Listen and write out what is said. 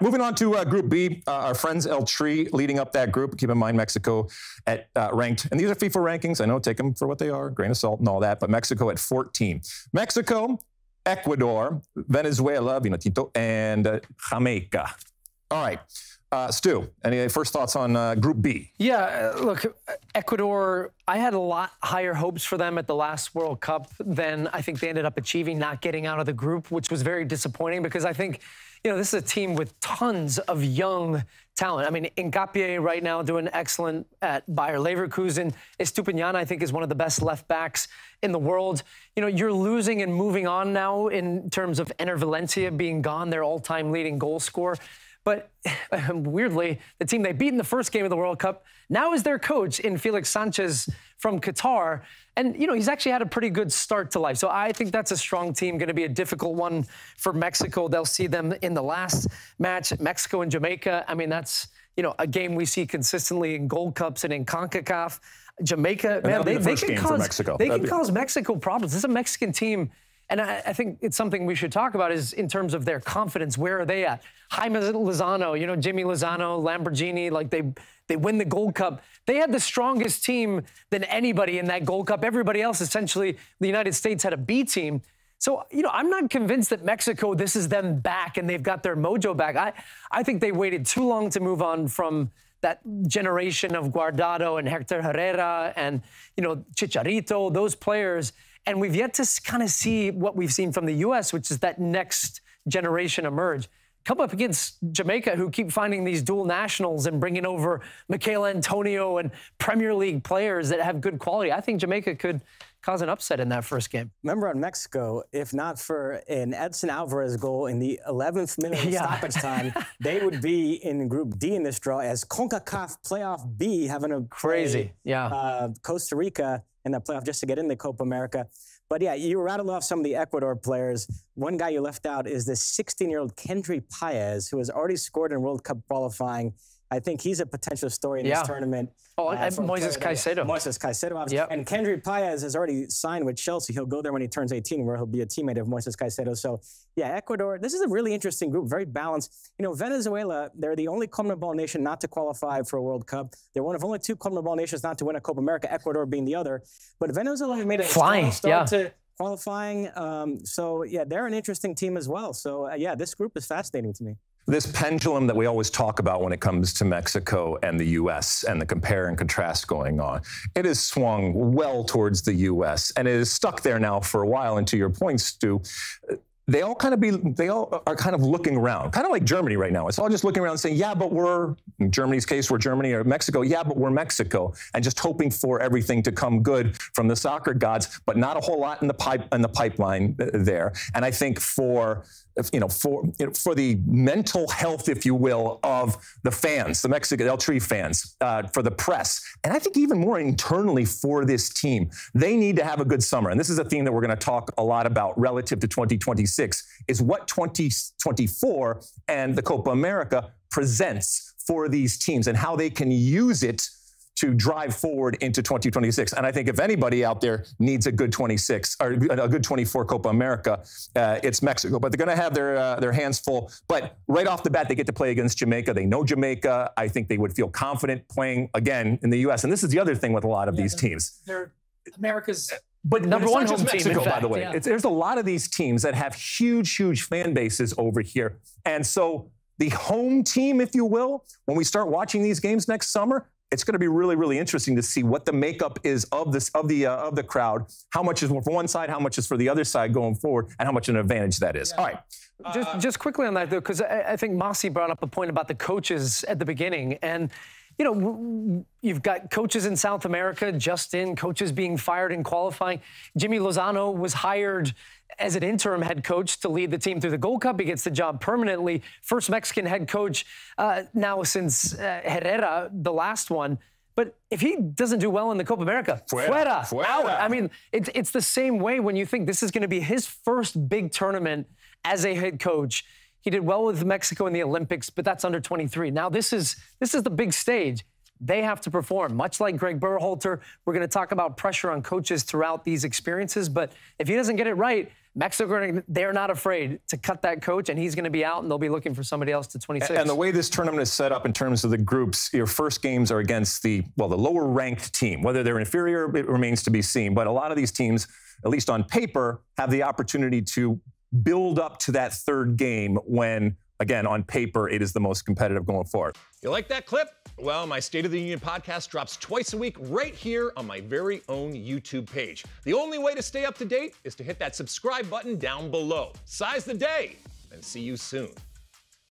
Moving on to Group B, our friends El Tri leading up that group. Keep in mind Mexico at ranked, and these are FIFA rankings. I know, take them for what they are, grain of salt and all that, but Mexico at 14. Mexico, Ecuador, Venezuela, Vinotito, and Jamaica. All right, Stu, any first thoughts on Group B? Yeah, look, Ecuador, I had a lot higher hopes for them at the last World Cup than I think they ended up achieving, not getting out of the group, which was very disappointing because I think, you know, this is a team with tons of young talent. I mean, Incapié right now doing excellent at Bayer Leverkusen. Estupiñán, I think, is one of the best left backs in the world. You know, you're losing and moving on now in terms of Enner Valencia being gone, their all-time leading goal scorer. But weirdly, the team they beat in the first game of the World Cup now is their coach in Felix Sanchez from Qatar. And, you know, he's actually had a pretty good start to life. So I think that's a strong team, going to be a difficult one for Mexico. They'll see them in the last match, Mexico and Jamaica. I mean, that's, you know, a game we see consistently in Gold Cups and in CONCACAF. Jamaica, man, they can cause Mexico problems. This is a Mexican team. And I think it's something we should talk about is in terms of their confidence. Where are they at? Jaime Lozano, you know, Jimmy Lozano, Lamborghini, like they win the Gold Cup. They had the strongest team than anybody in that Gold Cup. Everybody else, essentially, the United States had a B team. So, you know, I'm not convinced that Mexico, this is them back and they've got their mojo back. I think they waited too long to move on from that generation of Guardado and Hector Herrera and, you know, Chicharito, those players. And we've yet to kind of see what we've seen from the U.S., which is that next generation emerge. Come up against Jamaica, who keep finding these dual nationals and bringing over Michail Antonio and Premier League players that have good quality. I think Jamaica could cause an upset in that first game. Remember on Mexico, if not for an Edson Alvarez goal in the 11th minute of stoppage time, they would be in Group D in this draw as CONCACAF Playoff B, having a crazy Costa Rica in that playoff just to get into Copa America. But yeah, you rattled off some of the Ecuador players. One guy you left out is this 16-year-old Kendry Paez, who has already scored in World Cup qualifying. I think he's a potential story in this tournament. Oh, Moises Caicedo. Moises Caicedo, obviously. Yep. And Kendry Paez has already signed with Chelsea. He'll go there when he turns 18, where he'll be a teammate of Moises Caicedo. So, yeah, Ecuador, this is a really interesting group, very balanced. You know, Venezuela, they're the only CONMEBOL nation not to qualify for a World Cup. They're one of only two CONMEBOL nations not to win a Copa America, Ecuador being the other. But Venezuela made a flying start to qualifying. So, yeah, they're an interesting team as well. So, yeah, this group is fascinating to me. This pendulum that we always talk about when it comes to Mexico and the U.S. and the compare and contrast going on, it has swung well towards the U.S. and it is stuck there now for a while. And to your point, Stu, they all are kind of looking around, kind of like Germany right now. It's all just looking around and saying, yeah, but we're, in Germany's case, we're Germany, or Mexico, yeah, but we're Mexico, and just hoping for everything to come good from the soccer gods, but not a whole lot in the pipeline there. And I think for the mental health, if you will, of the fans, the Mexican El Tri fans, for the press, and I think even more internally for this team, they need to have a good summer. And this is a theme that we're going to talk a lot about relative to 2026, is what 2024 and the Copa America presents for these teams and how they can use it to drive forward into 2026. And I think if anybody out there needs a good 26 or a good 24 Copa America, it's Mexico. But they're going to have their hands full. But right off the bat, they get to play against Jamaica. They know Jamaica. I think they would feel confident playing again in the U.S. And this is the other thing with a lot of these teams. They're America's number one home team, Mexico, by the way. Yeah. There's a lot of these teams that have huge, huge fan bases over here. And so the home team, if you will, when we start watching these games next summer, it's going to be really, really interesting to see what the makeup is of this of the crowd. How much is for one side, how much is for the other side going forward, and how much an advantage that is. Yeah. All right. Just quickly on that though, because I think Mossy brought up a point about the coaches at the beginning, and you know you've got coaches in South America just in, coaches being fired in qualifying. Jimmy Lozano was hired as an interim head coach to lead the team through the Gold Cup. He gets the job permanently. First Mexican head coach now since Herrera, the last one. But if he doesn't do well in the Copa America, fuera, out. I mean, it's the same way when you think this is going to be his first big tournament as a head coach. He did well with Mexico in the Olympics, but that's under 23. Now this is the big stage. they have to perform. Much like Greg Berhalter, we're going to talk about pressure on coaches throughout these experiences, but if he doesn't get it right, Mexico, they're not afraid to cut that coach, and he's going to be out, and they'll be looking for somebody else to 26. And the way this tournament is set up in terms of the groups, your first games are against the, well, the lower-ranked team. Whether they're inferior, it remains to be seen. But a lot of these teams, at least on paper, have the opportunity to build up to that third game when, again, on paper, it is the most competitive going forward. You like that clip? Well, my State of the Union podcast drops twice a week right here on my very own YouTube page. The only way to stay up to date is to hit that subscribe button down below. Size the day, and see you soon.